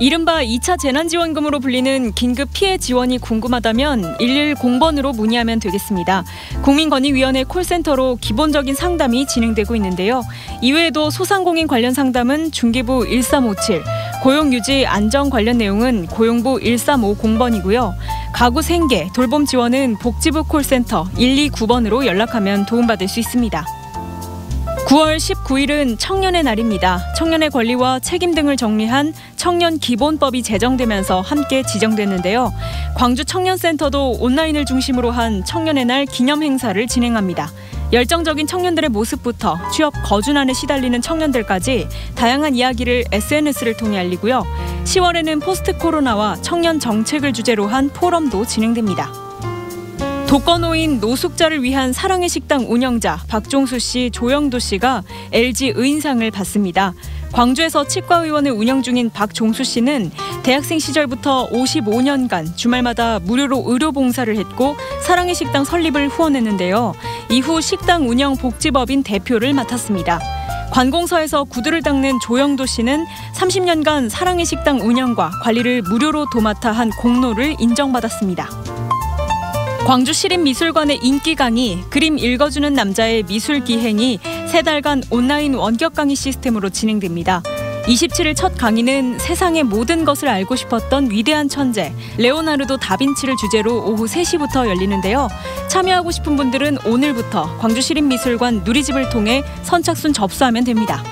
이른바 2차 재난지원금으로 불리는 긴급 피해 지원이 궁금하다면 110번으로 문의하면 되겠습니다. 국민권익위원회 콜센터로 기본적인 상담이 진행되고 있는데요. 이외에도 소상공인 관련 상담은 중기부 1357, 고용유지 안정 관련 내용은 고용부 1350번이고요. 가구 생계, 돌봄 지원은 복지부 콜센터 129번으로 연락하면 도움받을 수 있습니다. 9월 19일은 청년의 날입니다. 청년의 권리와 책임 등을 정리한 청년기본법이 제정되면서 함께 지정됐는데요. 광주청년센터도 온라인을 중심으로 한 청년의 날 기념 행사를 진행합니다. 열정적인 청년들의 모습부터 취업 거준안에 시달리는 청년들까지 다양한 이야기를 SNS를 통해 알리고요. 10월에는 포스트 코로나와 청년 정책을 주제로 한 포럼도 진행됩니다. 독거노인 노숙자를 위한 사랑의 식당 운영자 박종수 씨, 조영도 씨가 LG 의인상을 받습니다. 광주에서 치과의원을 운영 중인 박종수 씨는 대학생 시절부터 55년간 주말마다 무료로 의료봉사를 했고 사랑의 식당 설립을 후원했는데요. 이후 식당 운영 복지법인 대표를 맡았습니다. 관공서에서 구두를 닦는 조영도 씨는 30년간 사랑의 식당 운영과 관리를 무료로 도맡아 한 공로를 인정받았습니다. 광주시립미술관의 인기 강의 그림 읽어주는 남자의 미술기행이 3달간 온라인 원격 강의 시스템으로 진행됩니다. 27일 첫 강의는 세상의 모든 것을 알고 싶었던 위대한 천재 레오나르도 다빈치를 주제로 오후 3시부터 열리는데요. 참여하고 싶은 분들은 오늘부터 광주시립미술관 누리집을 통해 선착순 접수하면 됩니다.